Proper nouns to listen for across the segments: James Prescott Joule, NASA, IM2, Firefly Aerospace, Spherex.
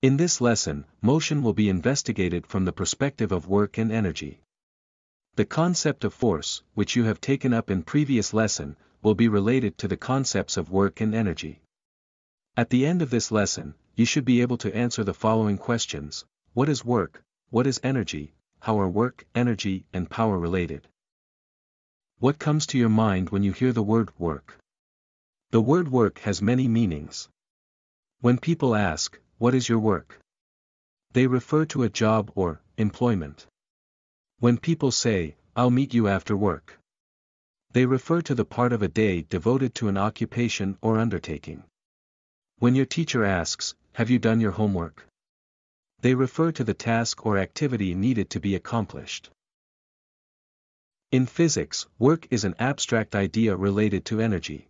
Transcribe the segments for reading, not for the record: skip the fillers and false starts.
In this lesson, motion will be investigated from the perspective of work and energy. The concept of force, which you have taken up in previous lesson, will be related to the concepts of work and energy. At the end of this lesson, you should be able to answer the following questions: what is work, what is energy, how are work, energy, and power related? What comes to your mind when you hear the word work? The word work has many meanings. When people ask, "What is your work?" they refer to a job or employment. When people say, "I'll meet you after work," they refer to the part of a day devoted to an occupation or undertaking. When your teacher asks, "Have you done your homework?" they refer to the task or activity needed to be accomplished. In physics, work is an abstract idea related to energy.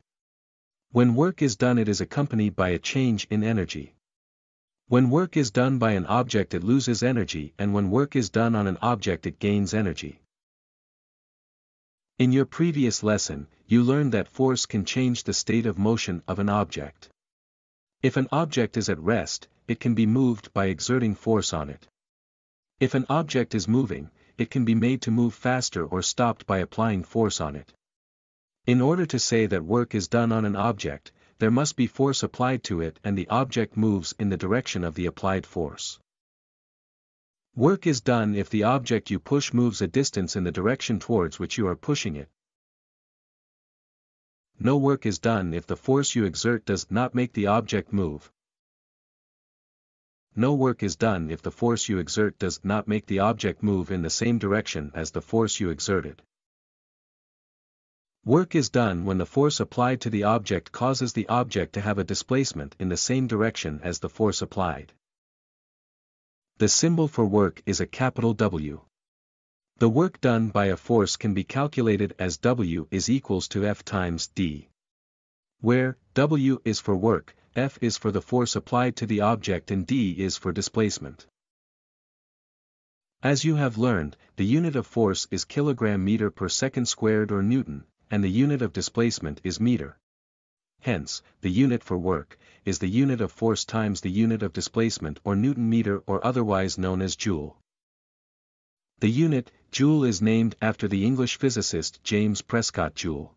When work is done, it is accompanied by a change in energy. When work is done by an object, it loses energy, and when work is done on an object, it gains energy. In your previous lesson, you learned that force can change the state of motion of an object. If an object is at rest, it can be moved by exerting force on it. If an object is moving, it can be made to move faster or stopped by applying force on it. In order to say that work is done on an object, there must be force applied to it, and the object moves in the direction of the applied force. Work is done if the object you push moves a distance in the direction towards which you are pushing it. No work is done if the force you exert does not make the object move. No work is done if the force you exert does not make the object move in the same direction as the force you exerted. Work is done when the force applied to the object causes the object to have a displacement in the same direction as the force applied. The symbol for work is a capital W. The work done by a force can be calculated as W is equals to F times D, where W is for work, F is for the force applied to the object, and D is for displacement. As you have learned, the unit of force is kilogram-meter per second squared or Newton, and the unit of displacement is meter. Hence, the unit for work is the unit of force times the unit of displacement or Newton meter, or otherwise known as Joule. The unit, Joule, is named after the English physicist James Prescott Joule.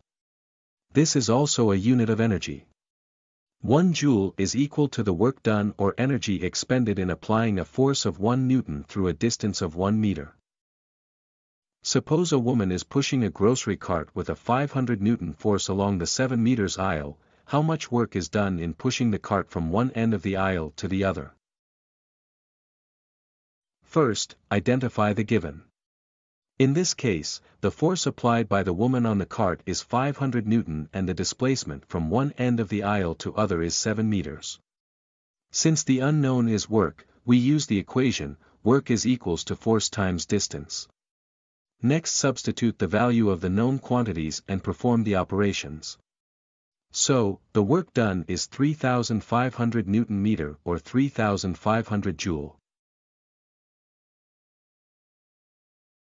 This is also a unit of energy. 1 joule is equal to the work done or energy expended in applying a force of 1 newton through a distance of 1 meter. Suppose a woman is pushing a grocery cart with a 500 Newton force along the 7 meters aisle. How much work is done in pushing the cart from one end of the aisle to the other? First, identify the given. In this case, the force applied by the woman on the cart is 500 Newton and the displacement from one end of the aisle to other is 7 meters. Since the unknown is work, we use the equation, work is equals to force times distance. Next, substitute the value of the known quantities and perform the operations. So, the work done is 3,500 Newton meter or 3,500 joule.